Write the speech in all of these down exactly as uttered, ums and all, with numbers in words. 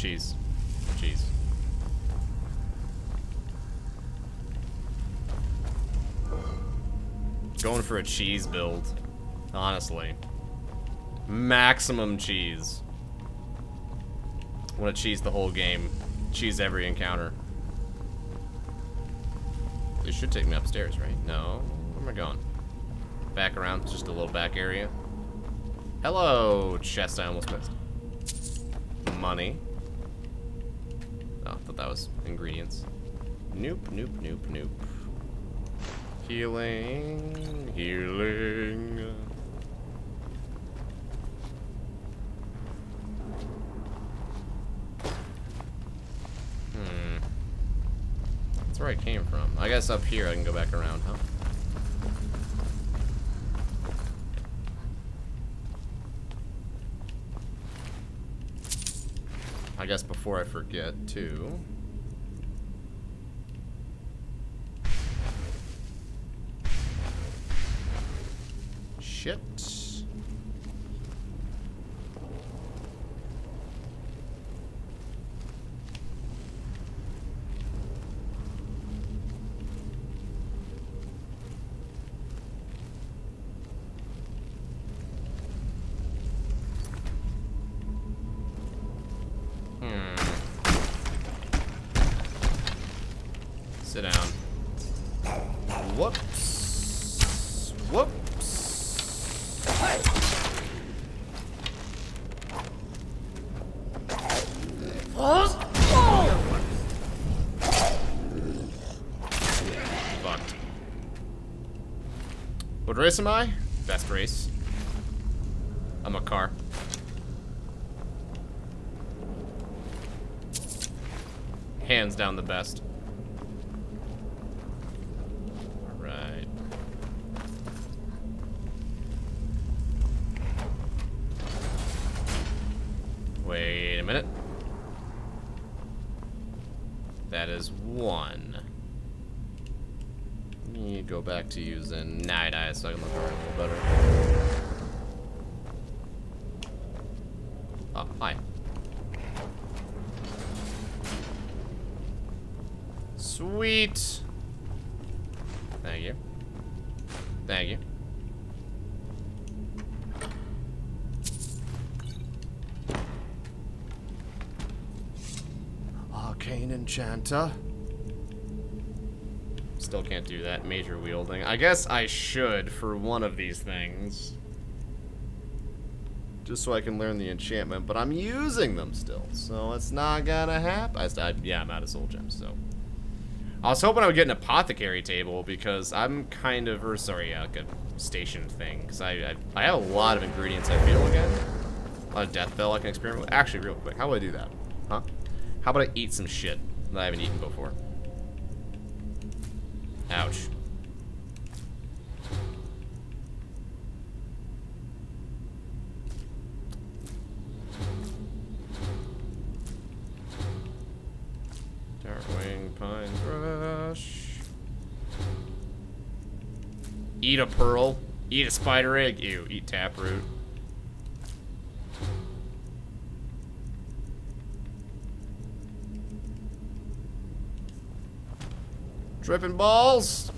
Jeez. Jeez. Going for a cheese build. Honestly. Maximum cheese. I want to cheese the whole game. Cheese every encounter. It should take me upstairs, right? No. Where am I going? Back around, just a little back area. Hello, chest I almost missed. Money. Oh, I thought that was ingredients. Nope, nope, nope, nope. Healing, healing. Hmm. That's where I came from. I guess up here I can go back around, huh? I guess before I forget to... Shit. Hmm. Sit down. Whoops. Whoops. Fucked. What race am I? Best race. I'm a car. Hands down the best. Alright. Wait a minute. That is one. You need to go back to using night eye so I can look around a little better. Oh, hi. Sweet. Thank you. Thank you. Arcane Enchanter. Still can't do that. Major wielding. I guess I should for one of these things. Just so I can learn the enchantment, but I'm using them still, so it's not gonna happen. I, I, yeah, I'm out of soul gems, so. I was hoping I would get an apothecary table because I'm kind of, or sorry, yeah, like a station thing. Because I, I, I have a lot of ingredients I feel again. A lot of death bell I can experiment with. Actually, real quick, how would I do that? Huh? How about I eat some shit that I haven't eaten before? Ouch. Darkwing Pine Brush. Eat a pearl. Eat a spider egg. Ew, eat taproot. Dripping balls.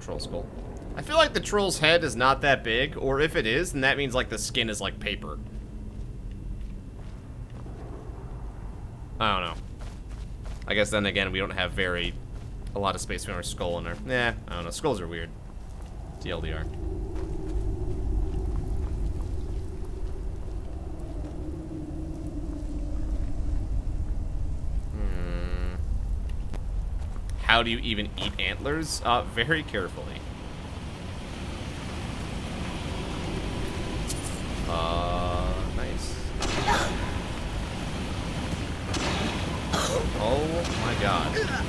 Troll skull. I feel like the troll's head is not that big, or if it is, then that means like the skin is like paper. I don't know. I guess then again, we don't have very, a lot of space between our skull and our, nah, I don't know, skulls are weird. T L D R. Hmm. How do you even eat antlers? Uh, very carefully. Uh, nice. Oh my god.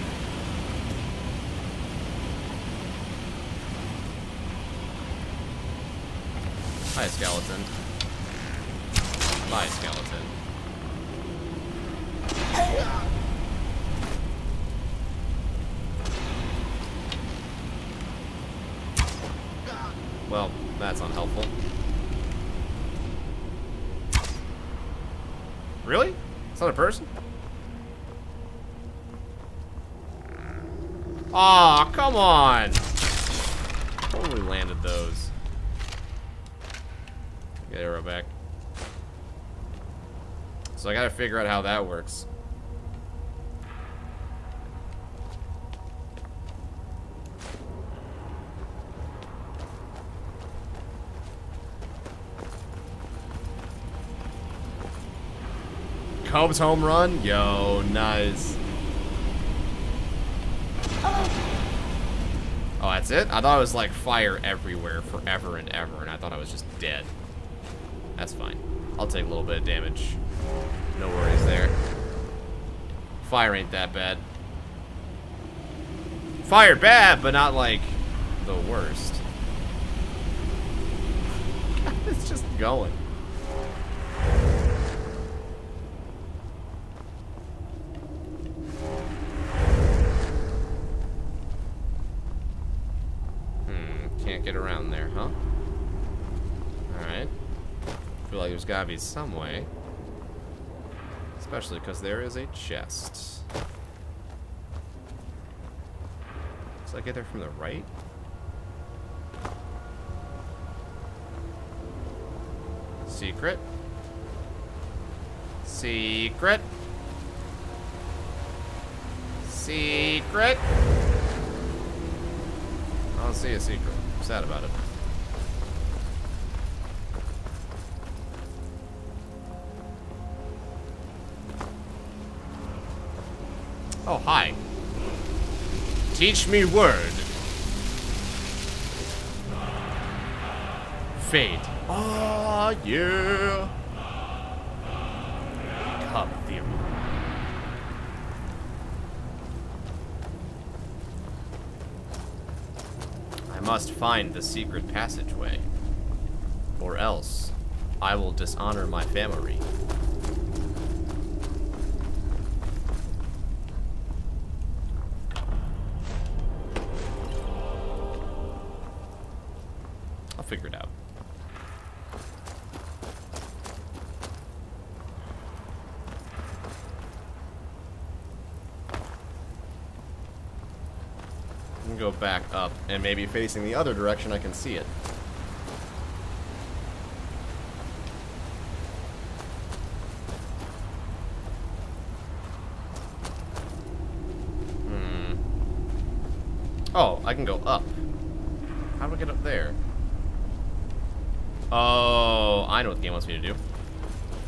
Hi, skeleton. Bye, skeleton. Well, that's unhelpful. Really? It's not a person? Aw, oh, come on! Totally landed those. Get arrow back. So I gotta figure out how that works. Cubs home run? Yo, nice. Oh, that's it? I thought it was like fire everywhere forever and ever, and I thought I was just dead. That's fine. I'll take a little bit of damage. No worries there. Fire ain't that bad. Fire bad, but not like the worst. God, it's just going. Around there, huh? Alright. I feel like there's gotta be some way. Especially because there is a chest. Does I get there from the right? Secret. Secret. Secret. I don't see a secret. Sad about it. Oh, hi. Teach me word. Fade. Ah, oh, yeah. Come, dear. Must find the secret passageway, or else I will dishonor my family. I'll figure it out. Go back up, and maybe facing the other direction I can see it. Hmm. Oh, I can go up. How do I get up there? Oh, I know what the game wants me to do.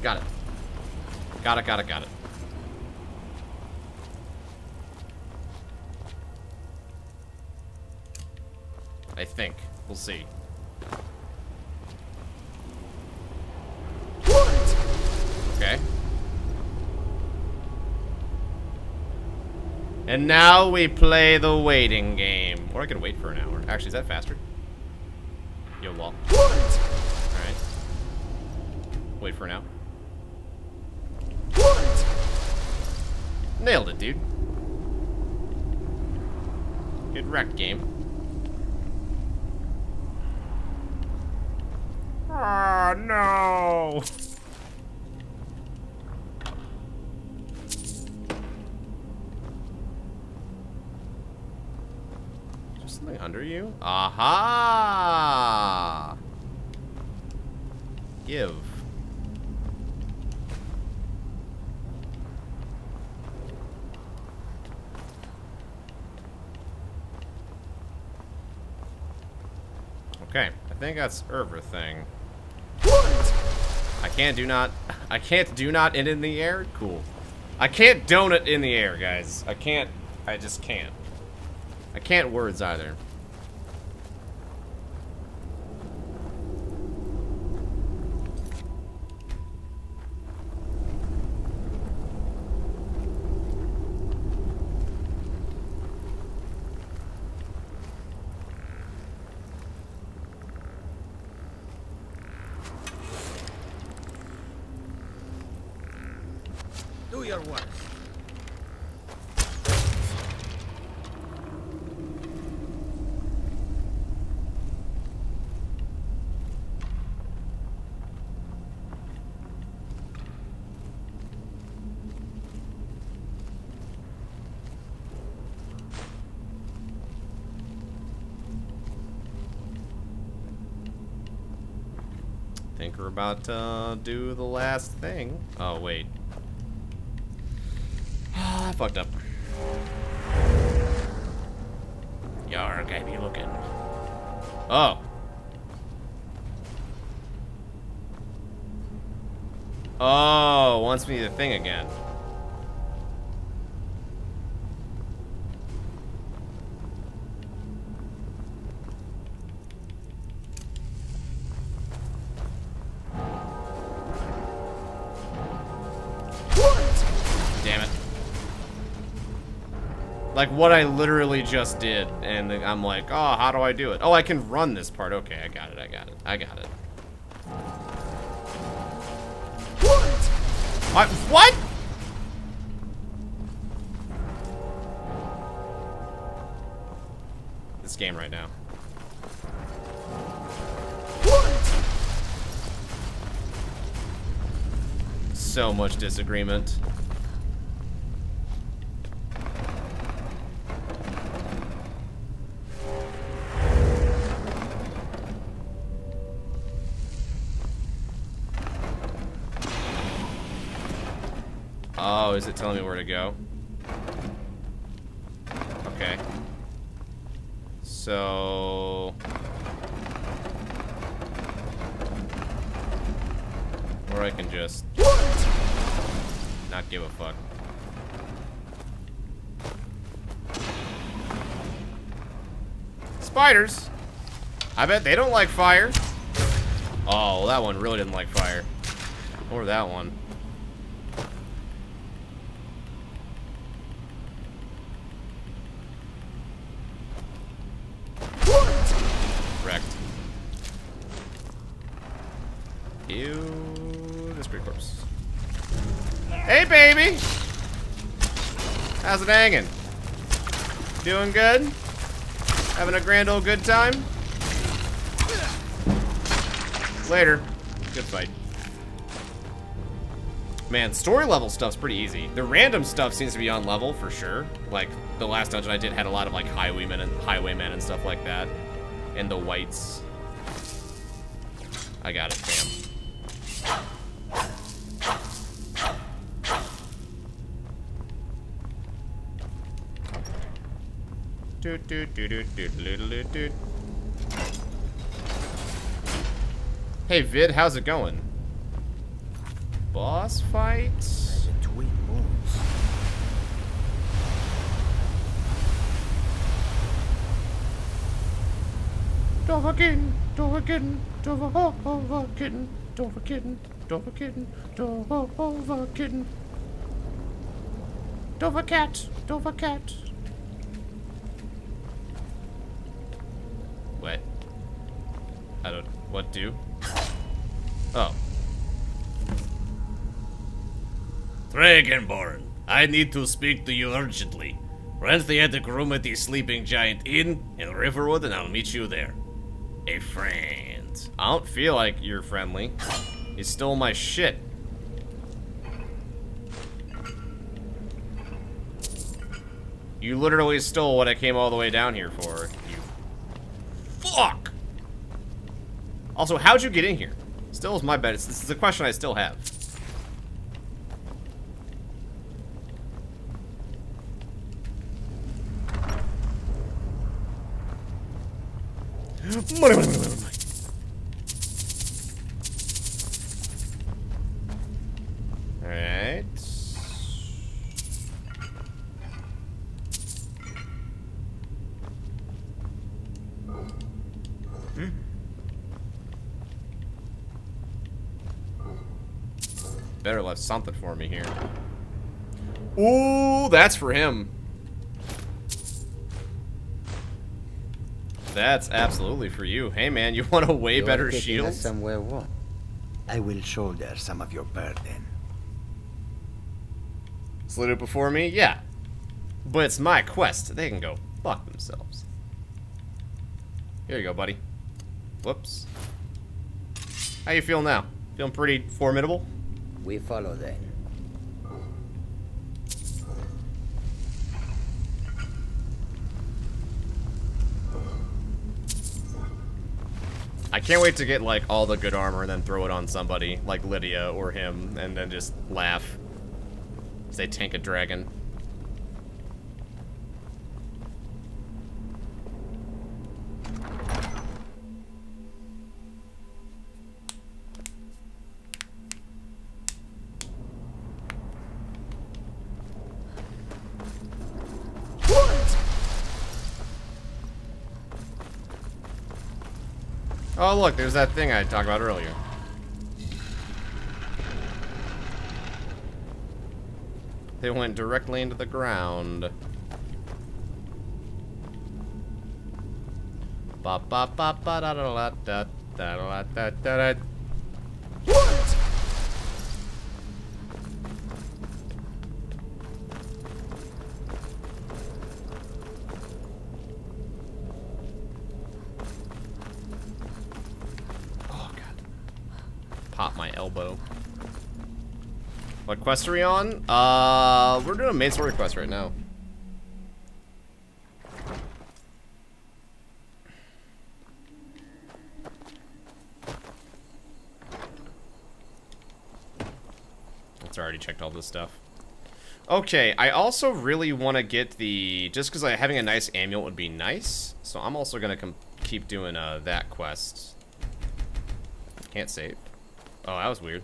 Got it. Got it, got it, got it. I think. We'll see. What? Okay. And now we play the waiting game. Or I could wait for an hour. Actually, is that faster? Yo, lol. What? Alright. Wait for an hour. What? Nailed it, dude. Good wrecked game. Ah, no! Just something under you? Aha! Give. Okay, I think that's everything. What? I can't do not. I can't do not end in the air? Cool. I can't donut in the air, guys. I can't. I just can't. I can't words either. think we're about to uh, do the last thing. Oh, wait. I fucked up. Yarg, I be looking. Oh. Oh, wants me to thing again. Like what I literally just did, and I'm like, oh, how do I do it? Oh, I can run this part. Okay, I got it, I got it, I got it. What? I, what? This game right now. What? So much disagreement. Oh, is it telling me where to go? Okay. So... or I can just... not give a fuck. Spiders! I bet they don't like fire. Oh, well, that one really didn't like fire. Or that one. How's it hanging? Doing good? Having a grand old good time? Later. Good fight. Man, story level stuff's pretty easy. The random stuff seems to be on level for sure. Like, the last dungeon I did had a lot of like highwaymen and highwaymen and stuff like that. And the whites. I got it, fam. Do, do, do, do, do, do, do, do. Hey Vid, how's it going? Boss fight? Dovahkiin, Dovahkiin, Dovahkiin, Dovahkiin, Dovahkiin, Dovahkiin, Dovahcat, Dovahcat. What? I don't... what do? Oh. Dragonborn, I need to speak to you urgently. Rent the attic room at the Sleeping Giant Inn in Riverwood and I'll meet you there. A friend. I don't feel like you're friendly. You stole my shit. You literally stole what I came all the way down here for. Fuck! Also, how'd you get in here? Still is my bet. It's, this is a question I still have. Alright. Better left something for me here. Ooh, that's for him. That's absolutely for you. Hey man, you want a way You're better shield? Somewhere warm. I will shoulder some of your burden. Slid it before me? Yeah. But it's my quest. They can go fuck themselves. Here you go, buddy. Whoops. How you feel now? Feeling pretty formidable? We follow that. I can't wait to get like all the good armor and then throw it on somebody like Lydia or him and then just laugh. Say tank a dragon. Oh look, there's that thing I talked about earlier. They went directly into the ground. Ba ba ba ba da da da da da da da. What? Elbow. What quest are we on? Uh, we're doing a main story quest right now. It's already checked all this stuff. Okay, I also really want to get the, just because like, having a nice amulet would be nice, so I'm also going to keep doing uh, that quest. Can't save. Oh, that was weird.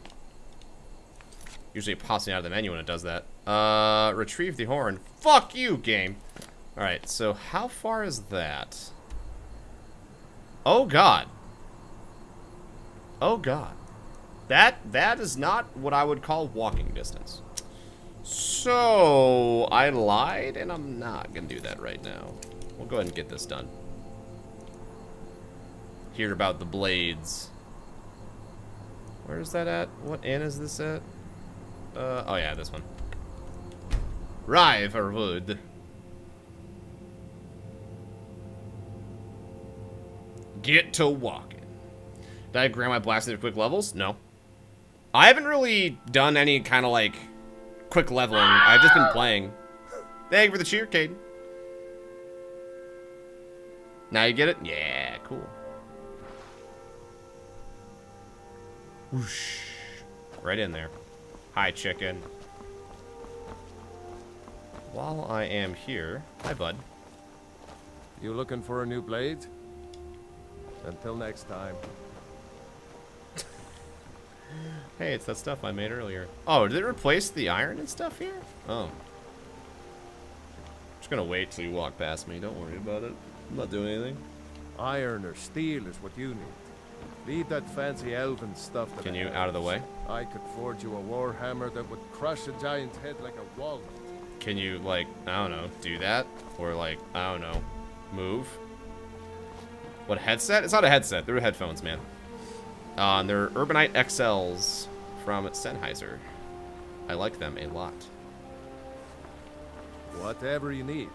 Usually it pops me out of the menu when it does that. Uh, retrieve the horn. Fuck you, game! Alright, so how far is that? Oh, God. Oh, God. That, that is not what I would call walking distance. So, I lied, and I'm not gonna do that right now. We'll go ahead and get this done. Hear about the blades. Where is that at? What inn is this at? Uh, oh yeah, this one. Riverwood. Get to walking. Did I grind my blast into quick levels? No. I haven't really done any kind of like quick leveling. I've just been playing. Thank you for the cheer, Caden. Now you get it? Yeah, cool. Whoosh. Right in there. Hi, chicken. While I am here... Hi, bud. You looking for a new blade? Until next time. Hey, it's that stuff I made earlier. Oh, did it replace the iron and stuff here? Oh. I'm just gonna wait till you walk past me. Don't worry about it. I'm not doing anything. Iron or steel is what you need. Leave that fancy elven stuff. Can you out of the way? I could forge you a war hammer that would crush a giant's head like a walnut. Can you, like, I don't know, do that? Or, like, I don't know, move? What, headset? It's not a headset. They're headphones, man. Uh, and they're Urbanite X Ls from Sennheiser. I like them a lot. Whatever you need.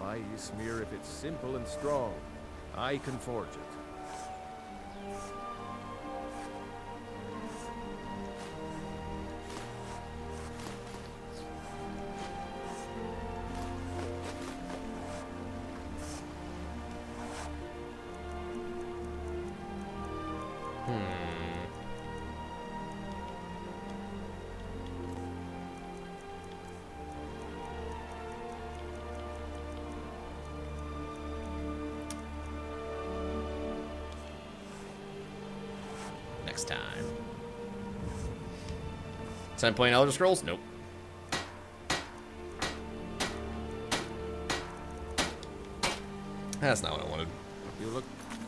Buy you smear if it's simple and strong. I can forge it. I'm playing Elder Scrolls? Nope. That's not what I wanted. You look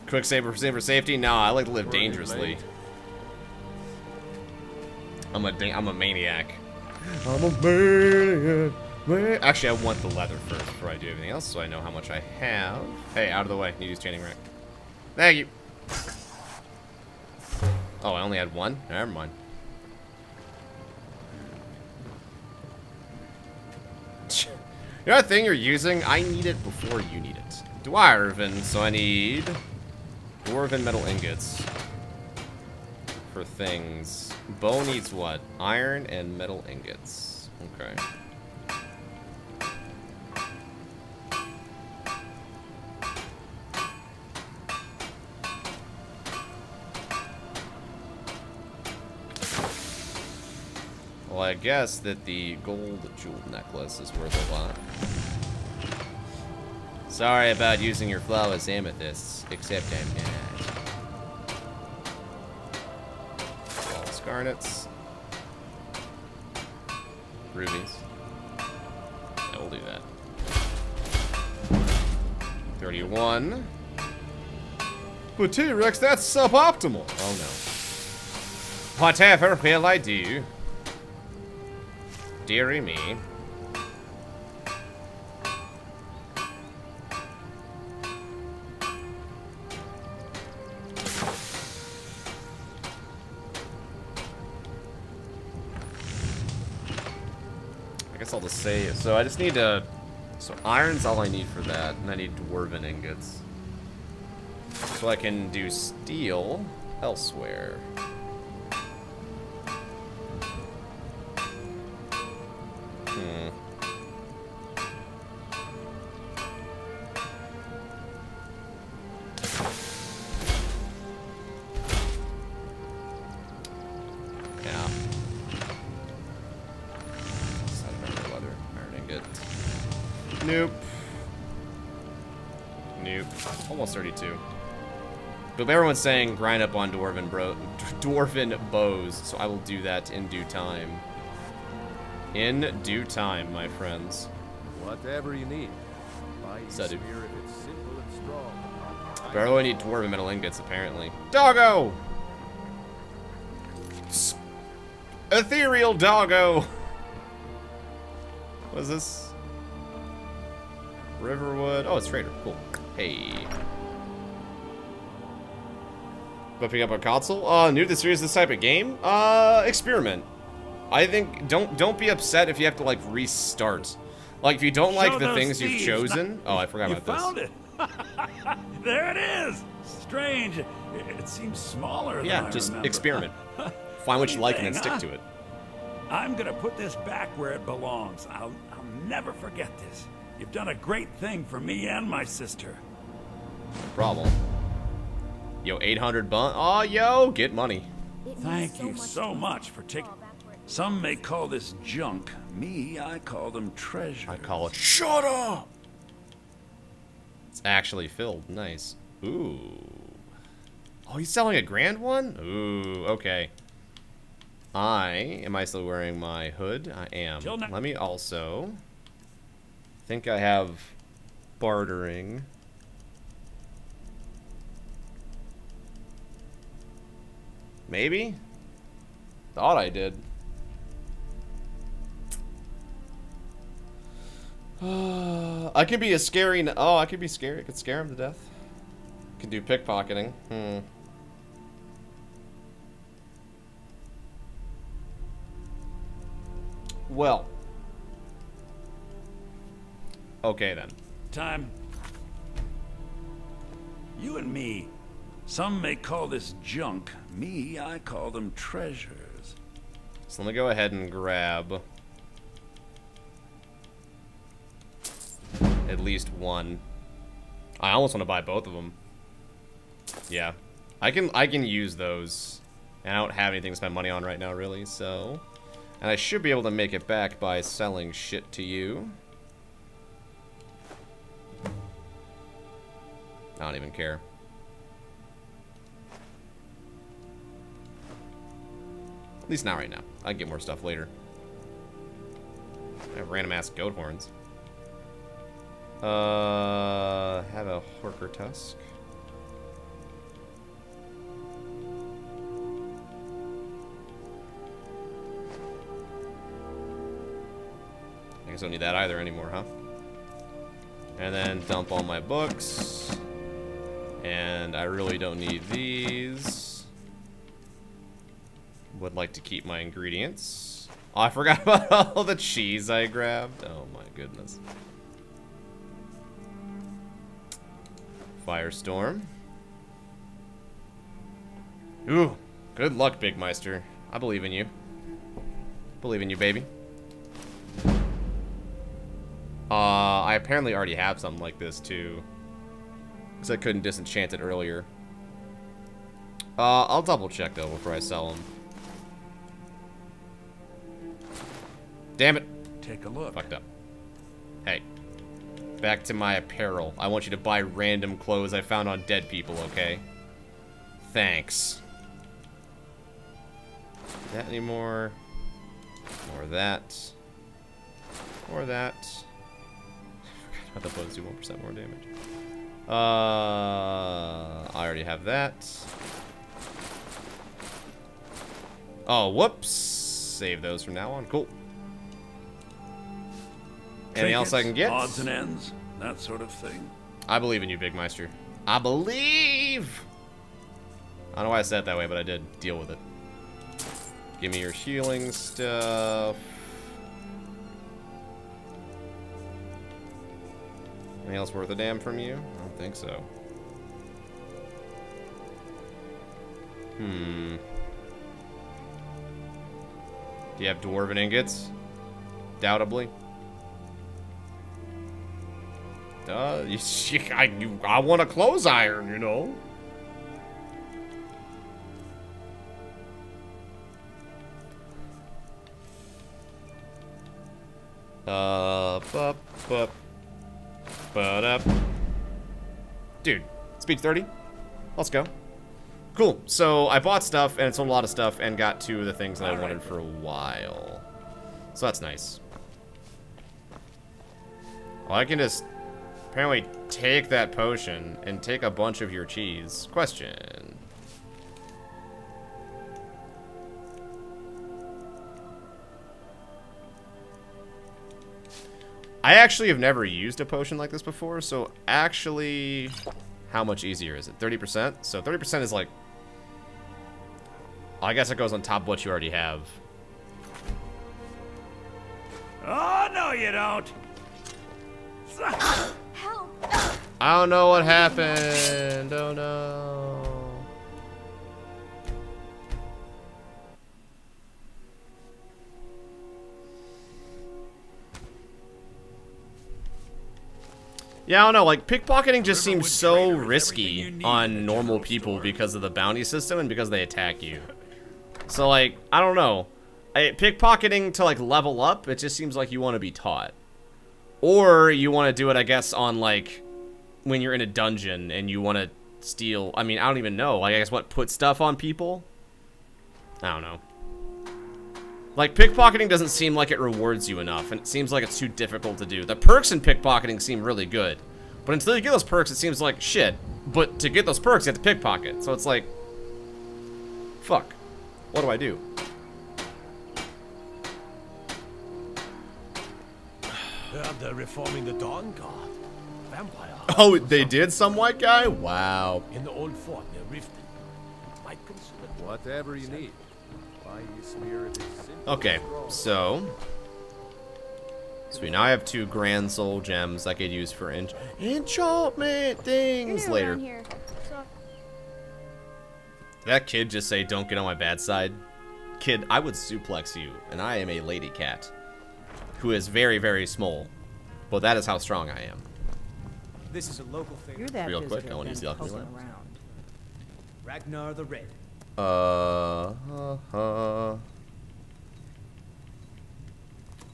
quick save for save for safety? Nah, I like to live dangerously. I'm a da I'm a maniac. I'm a maniac. Man Actually, I want the leather first before I do everything else, so I know how much I have. Hey, out of the way! Need to use chaining rack. Thank you. Oh, I only had one. Never mind. You know that thing you're using? I need it before you need it. Dwarven, so I need Dwarven metal ingots for things. Bow needs what? Iron and metal ingots. Okay. Well, I guess that the gold jewel necklace is worth a lot. Sorry about using your flawless amethysts, except I'm not. Flawless scarnets. Rubies. I will do that. thirty-one. But T-Rex, that's suboptimal. Oh no. Whatever will I do? Deary me. I'll just save. So I just need to. So iron's all I need for that, and I need dwarven ingots. So I can do steel elsewhere. Hmm. Nope. Nope. Almost thirty-two. But everyone's saying grind up on dwarven bro, dwarven bows, so I will do that in due time. In due time, my friends. Whatever you need. So, dude. Barely need dwarven metal ingots, apparently. Doggo! Sp Ethereal doggo! What is this? Riverwood. Oh, it's Trader. Cool. Hey. Whipping up a console? Uh, new to the series, this type of game? Uh, experiment. I think, don't don't be upset if you have to, like, restart. Like, if you don't like the things you've chosen. Oh, I forgot about this. You found it. There it is. Strange. It seems smaller than I remember. Yeah, just experiment. Find what you like and then stick to it. I'm going to put this back where it belongs. I'll, I'll never forget this. You've done a great thing for me and my sister. No problem. Yo, eight hundred bun. Aw, oh, yo, get money. Thank so you much so much for taking. Some may call this junk. Me, I call them treasure. I call it. Shut up! It's actually filled. Nice. Ooh. Oh, he's selling a grand one? Ooh, okay. I. Am I still wearing my hood? I am. Let me also. I think I have bartering. Maybe? Thought I did. Uh, I could be a scary. Oh, I could be scary. I could scare him to death. Could do pickpocketing. Hmm. Well. Okay then. Time. You and me. Some may call this junk. Me, I call them treasures. So let me go ahead and grab at least one. I almost want to buy both of them. Yeah, I can. I can use those, and I don't have anything to spend money on right now, really. So, and I should be able to make it back by selling shit to you. I don't even care. At least not right now. I can get more stuff later. I have random ass goat horns. Uh, have a horker tusk. I guess I don't need that either anymore, huh? And then dump all my books. And I really don't need these. Would like to keep my ingredients. Oh, I forgot about all the cheese I grabbed. Oh my goodness. Firestorm. Ooh, good luck, Big Meister. I believe in you. Believe in you, baby. Uh, I apparently already have something like this too. Because I couldn't disenchant it earlier. Uh, I'll double check though before I sell them. take a look. Fucked up. Hey. Back to my apparel. I want you to buy random clothes I found on dead people, okay? Thanks. That anymore. Or that. Or that. I forgot about the bugs do one percent more damage. Uh, I already have that. Oh, whoops. Save those from now on. Cool. Anything else I can get? Odds and ends, that sort of thing. I believe in you, Big Meister. I believe! I don't know why I said it that way, but I did. Deal with it. Give me your healing stuff. Anything else worth a damn from you? I don't think so. Hmm. Do you have Dwarven ingots? Doubtably. Uh, you, I, you, I want a clothes iron, you know. Uh, bup, bup, bup, up. Dude, speed thirty. Let's go. Cool. So I bought stuff and sold a lot of stuff and got two of the things that All I right. wanted for a while. So that's nice. Well, I can just. Apparently, take that potion and take a bunch of your cheese. Question. I actually have never used a potion like this before, so actually, how much easier is it? thirty percent? So thirty percent is like, I guess it goes on top of what you already have. Oh, no you don't! I don't know what happened. Oh no. Yeah, I don't know. Like, pickpocketing just seems so risky on normal people because of the bounty system and because they attack you. So, like, I don't know. I, pickpocketing to, like, level up, it just seems like you want to be taught. Or you want to do it, I guess, on, like, when you're in a dungeon and you want to steal. I mean, I don't even know. Like, I guess, what, put stuff on people? I don't know. Like, pickpocketing doesn't seem like it rewards you enough, and it seems like it's too difficult to do. The perks in pickpocketing seem really good, but until you get those perks, it seems like shit. But to get those perks, you have to pickpocket. So it's like, fuck. What do I do? They're reforming the Dawn Guard. Vampire. Oh, they did, some white guy? Wow. In the old fort near Riften. Whatever you need. Why you smear it is okay, so. So we now have two Grand Soul gems I could use for en enchantment things later. Here. Did that kid just say, don't get on my bad side? Kid, I would suplex you, and I am a lady cat. Who is very, very small. But that is how strong I am. This is a local thing. You're that Real quick, I want to use the alchemy lamp. Ragnar the Red. Uh, uh, uh.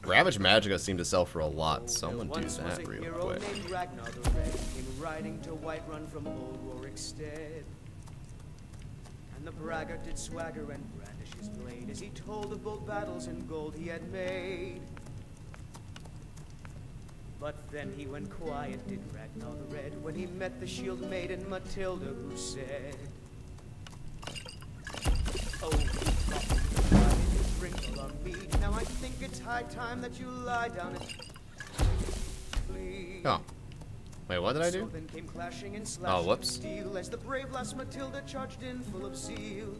Ravage Magicka seemed to sell for a lot, so I'm gonna do that real quick. Ragnar the Red came riding to Whiterun from old Warwick's stead. And the braggart did swagger and brandish his blade as he told of bold battles and gold he had made. But then he went quiet, did Ragnar the Red, when he met the shield maiden Matilda, who said, oh, you thought you wrinkle on me, now I think it's high time that you lie down and flee. Oh. Wait, what did I do? Oh, whoops. As the brave lass Matilda charged in full of zeal.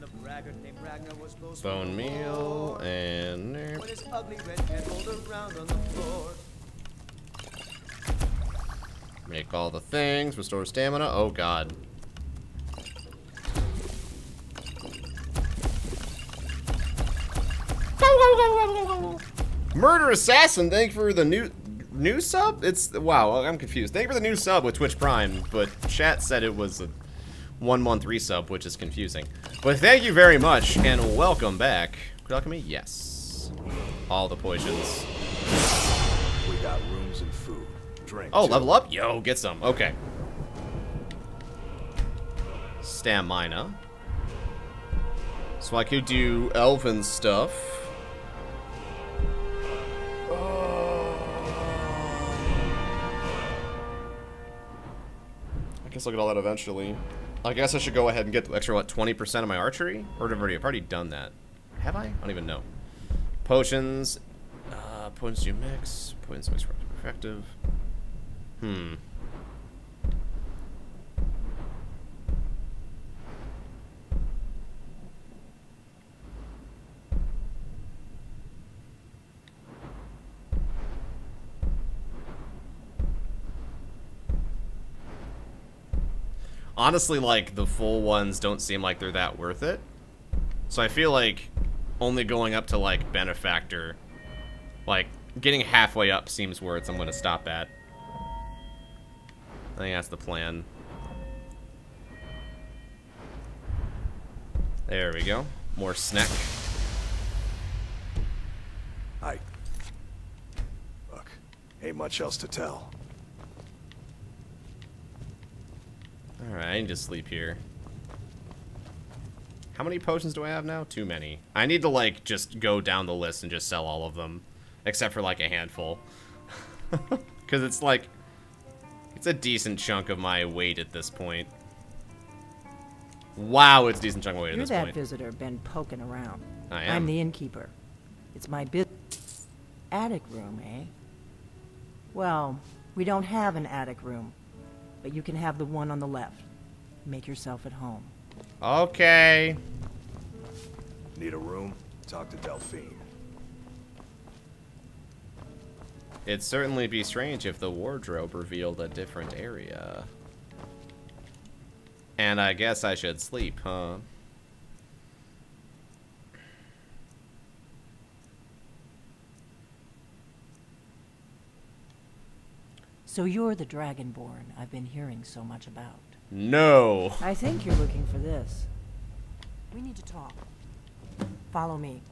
The braggart named Ragnar was most bone meal and when his ugly red head rolled around on the floor. Make all the things, restore stamina. Oh god. Murder Assassin, thank you for the new new sub? It's wow, I'm confused. Thank you for the new sub with Twitch Prime, but chat said it was a one month resub, which is confusing. But thank you very much, and welcome back. Good alchemy? Yes. all the potions. We got rooms and food. Drink. Oh, too. Level up? Yo, get some. Okay. Stamina. So I could do elven stuff. I guess I'll get all that eventually. I guess I should go ahead and get the extra, what, twenty percent of my archery? Or I've already done that. Have I? I don't even know. Potions. Uh, potions you mix. Potions mix effective. Hmm. Honestly, like, the full ones don't seem like they're that worth it. So I feel like only going up to, like, Benefactor, like, getting halfway up seems where it's I'm going to stop at. I think that's the plan. There we go. More snack. I... Look, ain't much else to tell. Alright, I need to sleep here. How many potions do I have now? Too many. I need to, like, just go down the list and just sell all of them. Except for, like, a handful. Because it's, like, it's a decent chunk of my weight at this point. Wow, it's a decent chunk of my weight You're at this point. You're that visitor been poking around. I am. I'm the innkeeper. It's my business. Attic room, eh? Well, we don't have an attic room. But you can have the one on the left. Make yourself at home. Okay. Need a room? Talk to Delphine. It'd certainly be strange if the wardrobe revealed a different area. And I guess I should sleep, huh? So you're the Dragonborn I've been hearing so much about. No. I think you're looking for this. We need to talk. Follow me.